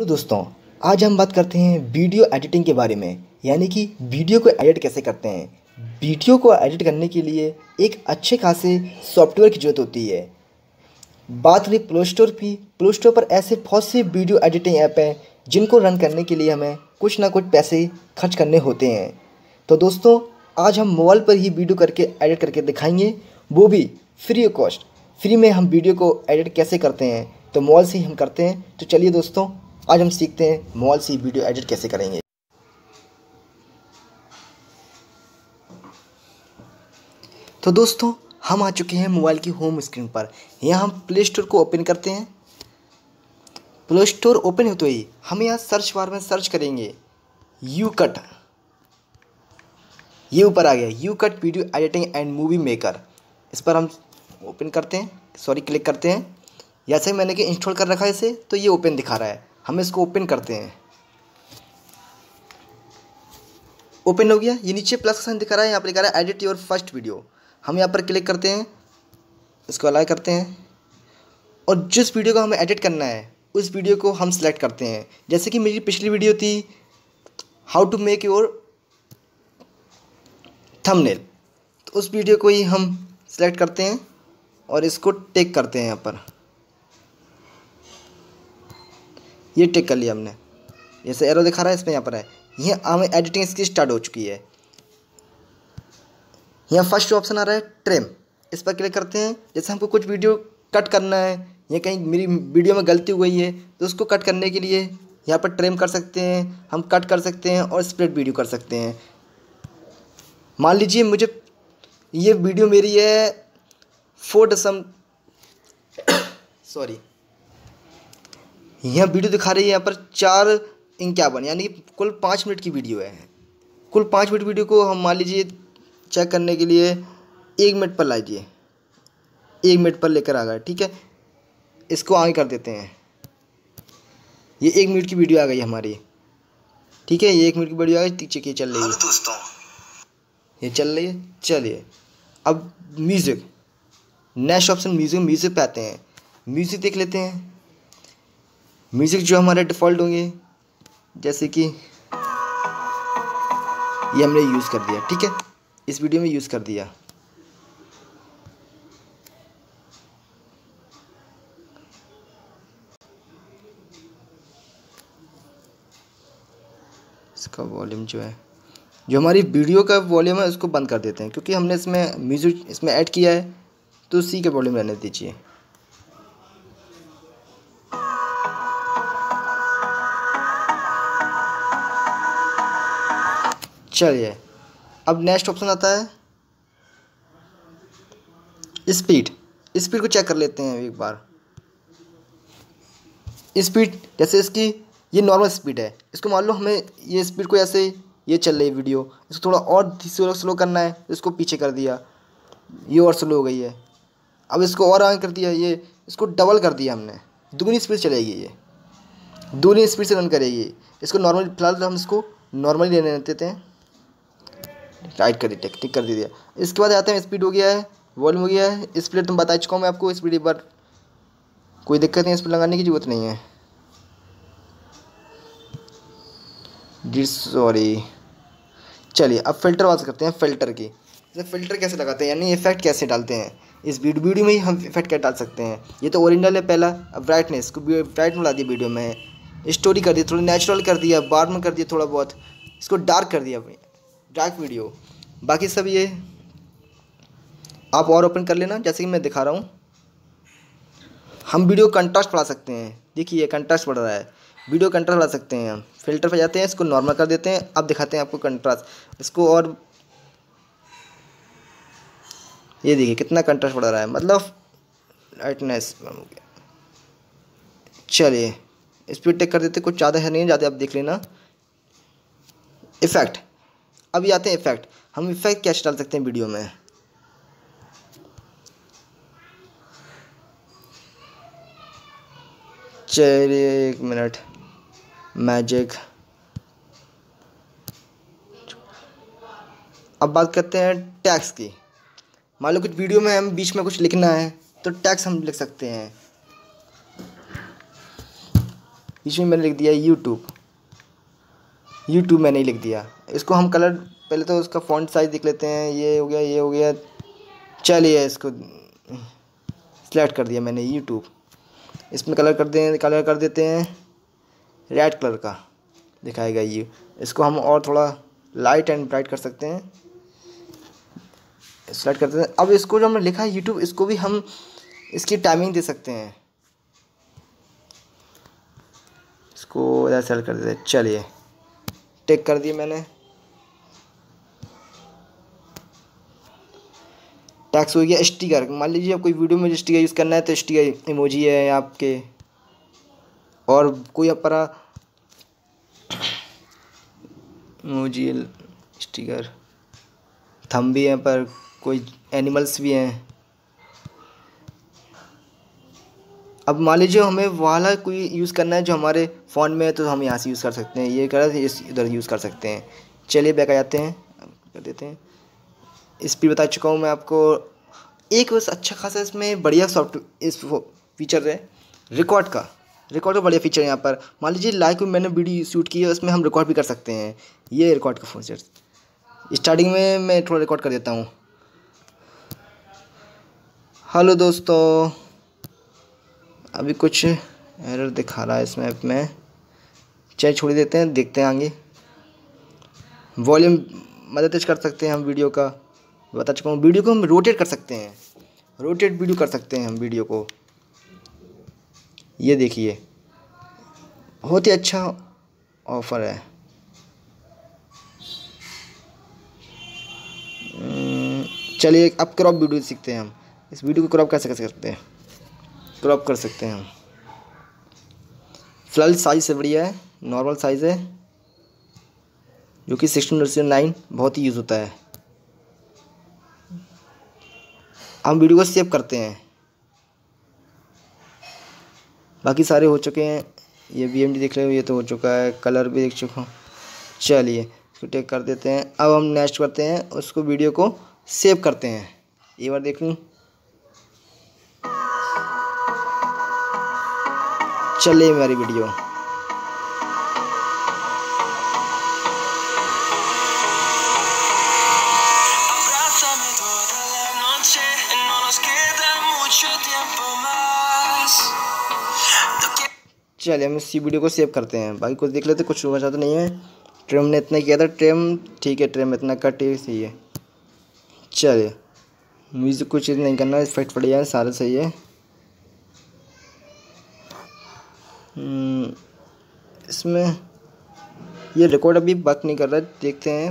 Hello दोस्तों, आज हम बात करते हैं वीडियो एडिटिंग के बारे में, यानी कि वीडियो को एडिट कैसे करते हैं। वीडियो को एडिट करने के लिए एक अच्छे खासे सॉफ्टवेयर की जरूरत होती है। बात रही प्ले स्टोर की, प्ले स्टोर पर ऐसे बहुत से वीडियो एडिटिंग ऐप हैं जिनको रन करने के लिए हमें कुछ ना कुछ पैसे खर्च करने होते हैं। तो दोस्तों, आज हम मोबाइल पर ही वीडियो करके एडिट करके दिखाएंगे, वो भी फ्री ऑफ कॉस्ट। फ्री में हम वीडियो को एडिट कैसे करते हैं, तो मोबाइल से ही हम करते हैं। तो चलिए दोस्तों, आज हम सीखते हैं मोबाइल से वीडियो एडिट कैसे करेंगे। तो दोस्तों, हम आ चुके हैं मोबाइल की होम स्क्रीन पर। यहाँ हम प्ले स्टोर को ओपन करते हैं। प्ले स्टोर ओपन होते ही हम यहाँ सर्च बार में सर्च करेंगे YouCut। ये ऊपर आ गया YouCut video editing and movie maker. इस पर हम ओपन करते हैं, क्लिक करते हैं। जैसे मैंने कि इंस्टॉल कर रखा है इसे, तो ये ओपन दिखा रहा है। हम इसको ओपन करते हैं। ओपन हो गया। ये नीचे प्लस का साइन दिखा रहा है, यहाँ पर दिखा रहा है एडिट योर फर्स्ट वीडियो। हम यहाँ पर क्लिक करते हैं, इसको अलाउ करते हैं, और जिस वीडियो को हमें एडिट करना है उस वीडियो को हम सिलेक्ट करते हैं। जैसे कि मेरी पिछली वीडियो थी how to make your thumbnail, तो उस वीडियो को ही हम सिलेक्ट करते हैं और इसको टेक करते हैं। यहाँ पर ये टेक कर लिया हमने। जैसे एरो दिखा रहा है, इसमें यहाँ पर है, यह हमें एडिटिंग इसकी स्टार्ट हो चुकी है। यहाँ फर्स्ट ऑप्शन आ रहा है ट्रिम, इस पर क्लिक करते हैं। जैसे हमको कुछ वीडियो कट करना है, या कहीं मेरी वीडियो में गलती हुई है, तो उसको कट करने के लिए यहाँ पर ट्रिम कर सकते हैं, हम कट कर सकते हैं और स्प्लिट वीडियो कर सकते हैं। मान लीजिए मुझे ये वीडियो मेरी है 4 यह वीडियो दिखा रही है यहाँ पर 4:51, यानी कि कुल 5 मिनट की वीडियो है। कुल 5 मिनट वीडियो को हम मान लीजिए चेक करने के लिए 1 मिनट पर लाइए, 1 मिनट पर लेकर आ गए। ठीक है, इसको आगे कर देते हैं। ये 1 मिनट की वीडियो आ गई हमारी। ठीक है, ये 1 मिनट की वीडियो आ गई। ठीक है, चल रही है दोस्तों, ये चल रही है। चलिए अब music, next option music, music पे आते हैं। म्यूज़िक देख लेते हैं। म्यूज़िक जो हमारे डिफ़ॉल्ट होंगे, जैसे कि ये हमने यूज़ कर दिया। ठीक है, इस वीडियो में यूज़ कर दिया। इसका वॉल्यूम जो है, जो हमारी वीडियो का वॉल्यूम है, उसको बंद कर देते हैं, क्योंकि हमने इसमें म्यूज़िक इसमें ऐड किया है, तो उसी का वॉल्यूम रहने दीजिए। चलिए अब नेक्स्ट ऑप्शन आता है स्पीड। स्पीड को चेक कर लेते हैं एक बार। स्पीड जैसे इसकी ये नॉर्मल स्पीड है, इसको मान लो हमें ये स्पीड को ऐसे, ये चल रही वीडियो, इसको थोड़ा और स्लो करना है, इसको पीछे कर दिया, ये और स्लो हो गई है। अब इसको और आगे कर दिया, ये इसको डबल कर दिया हमने, दुगनी स्पीड चलेगी, ये दुगनी स्पीड से रन करेगी। इसको नॉर्मल, फिलहाल हम इसको नॉर्मली लेने देते हैं। राइट कर दी, टिक कर दिया। इसके बाद आते हैं स्पीड हो गया है, वॉल्यूम हो गया है, स्पीड तुम बता चुका हूँ मैं आपको। स्पीड एक बार, कोई दिक्कत नहीं, स्पीड लगाने की जरूरत नहीं है। चलिए अब फिल्टर बात करते हैं। फिल्टर की, फिल्टर कैसे लगाते हैं, यानी इफेक्ट कैसे डालते हैं। इस वीडियो में ही हम इफेक्ट कैसे डाल सकते हैं। ये तो ओरिजिनल है पहला। अब ब्राइटनेस को ब्राइट मिला दिया वीडियो में, स्टोरी कर दी, थोड़ा नेचुरल कर दिया, वार्म कर दिया थोड़ा बहुत, इसको डार्क कर दिया, डार्क वीडियो। बाकी सब ये आप और ओपन कर लेना, जैसे कि मैं दिखा रहा हूँ। हम वीडियो कंट्रास्ट बढ़ा सकते हैं। देखिए कंट्रास्ट बढ़ रहा है, वीडियो कंट्रास्ट बढ़ा सकते हैं। हम फिल्टर पर जाते हैं, इसको नॉर्मल कर देते हैं। अब दिखाते हैं आपको कंट्रास्ट, इसको और ये देखिए कितना कंट्रास्ट बढ़ रहा है, मतलब लाइटनेस हो गया। चलिए स्पीड टेक कर देते, कुछ ज़्यादा है नहीं, ज़्यादा आप देख लेना। इफेक्ट, अभी आते हैं इफेक्ट। हम इफेक्ट कैसे डाल सकते हैं वीडियो में। चलिए 1 मिनट, मैजिक। अब बात करते हैं टैक्स की। मान लो कुछ वीडियो में हम बीच में कुछ लिखना है, तो टैक्स हम लिख सकते हैं। इसमें मैंने लिख दिया यूट्यूब मैंने लिख दिया। इसको हम कलर पहले तो उसका फ़ॉन्ट साइज़ देख लेते हैं, ये हो गया। चलिए इसको सेलेक्ट कर दिया मैंने यूट्यूब, इसमें कलर कर देते हैं रेड कलर का दिखाएगा ये। इसको हम और थोड़ा लाइट एंड ब्राइट कर सकते हैं, सेलेक्ट करते हैं। अब इसको जो हमने लिखा है यूट्यूब, इसको भी हम इसकी टाइमिंग दे सकते हैं, इसको सेलेक्ट कर देते हैं। चलिए टिक कर दिए मैंने, टैक्स हो गया। स्टिकर, मान लीजिए आप कोई वीडियो में स्टिकर यूज़ करना है तो स्टिकर इमोजी है आपके, और कोई अपना इमोजी स्टिकर थंब भी हैं, पर कोई एनिमल्स भी हैं। अब मान लीजिए हमें वाला कोई यूज़ करना है जो हमारे फ़ोन में है तो हम यहाँ से यूज़ कर सकते हैं, ये कलर इधर यूज़ कर सकते हैं। चलिए बैक आ जाते हैं, कर देते हैं। स्पीड बता चुका हूँ मैं आपको। एक बस अच्छा खासा इसमें बढ़िया सॉफ्टवेयर इस फीचर है रिकॉर्ड का बढ़िया फीचर है। यहाँ पर मान लीजिए लाइक मैंने वीडियो शूट की है, उसमें हम रिकॉर्ड भी कर सकते हैं, ये रिकॉर्ड का फीचर। स्टार्टिंग में मैं थोड़ा रिकॉर्ड कर देता हूँ। हेलो दोस्तों, अभी कुछ एरर दिखा रहा है इसमें ऐप में, चलिए छोड़ देते हैं, देखते हैं आगे। वॉल्यूम मदद कर सकते हैं हम वीडियो का, बता चुका हूँ। वीडियो को हम रोटेट कर सकते हैं, रोटेट वीडियो कर सकते हैं हम वीडियो को, ये देखिए बहुत ही अच्छा ऑफर है। चलिए अब क्रॉप वीडियो सीखते हैं हम। इस वीडियो को क्रॉप कैसे कर सकते हैं, क्रॉप कर सकते हैं हम। फिलहाल साइज़ से बढ़िया है, नॉर्मल साइज़ है जो कि 16:9 बहुत ही यूज़ होता है। हम वीडियो को सेव करते हैं, बाकी सारे हो चुके हैं। ये BMD देख रहे हो, ये तो हो चुका है, कलर भी देख चुका हूँ। चलिए इसको टेक कर देते हैं। अब हम नेक्स्ट करते हैं, उसको वीडियो को सेव करते हैं, एक बार देख लूँ। चलिए मेरी वीडियो चलिए हम इसी वीडियो को सेव करते हैं, बाकी कुछ देख लेते, कुछ बचा तो नहीं है। ट्रिम ने इतना किया था, ट्रिम ठीक है, ट्रिम इतना कट सही है। चलिए म्यूज़िक कुछ चीज़ नहीं करना, इफेक्ट बढ़िया है, सारा सही है। इसमें ये रिकॉर्ड अभी वर्क नहीं कर रहा है, देखते हैं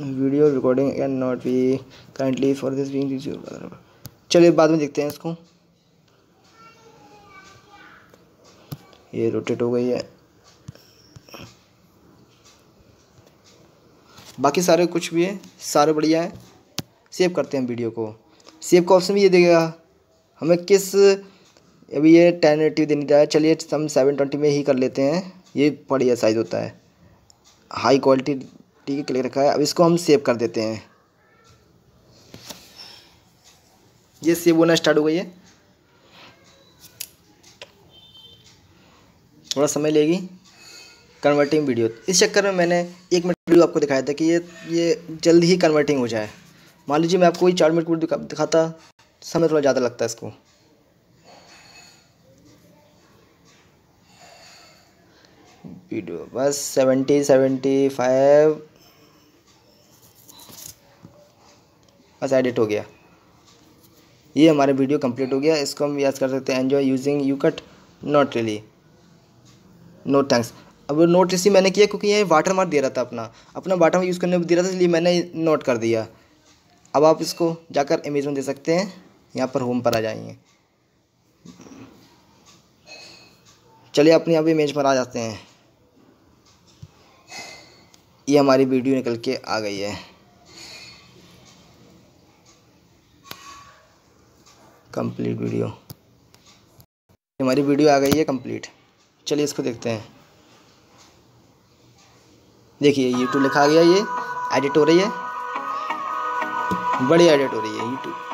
video recording can not be currently for this being. चलिए बाद में देखते हैं इसको। ये रोटेट हो गई है, बाकी सारे कुछ भी है, सारे बढ़िया है। सेव करते हैं वीडियो को, सेव का ऑप्शन भी ये देगा हमें किस, अभी ये 1080 देनी चाहिए, चलिए हम 720 में ही कर लेते हैं, ये बढ़िया साइज़ होता है, हाई क्वालिटी ठीक क्लियर रखा है। अब इसको हम सेव कर देते हैं, ये सेव होना स्टार्ट हो गई है, थोड़ा समय लेगी कन्वर्टिंग वीडियो। इस चक्कर में मैंने 1 मिनट वीडियो आपको दिखाया था कि ये जल्दी ही कन्वर्टिंग हो जाए। मान लीजिए मैं आपको ये 4 मिनट वीडियो दिखाता, समय थोड़ा ज़्यादा लगता है इसको। वीडियो बस 70-75 बस एडिट हो गया, ये हमारे वीडियो कंप्लीट हो गया। इसको हम याद कर सकते हैं, enjoy using YouCut, not really, no thanks. अब नोट इसी मैंने किया क्योंकि ये वाटर मार्क दे रहा था, अपना वाटर मार्क यूज़ करने में दे रहा था, इसलिए मैंने नोट कर दिया। अब आप इसको जाकर इमेज में दे सकते हैं, यहाँ पर होम पर आ जाइए। चलिए अपने आप इमेज पर आ जाते हैं, ये हमारी वीडियो निकल के आ गई है, कंप्लीट वीडियो, हमारी वीडियो आ गई है कंप्लीट। चलिए इसको देखते हैं, देखिए YouTube लिखा गया, ये एडिट हो रही है, बड़ी एडिट हो रही है YouTube।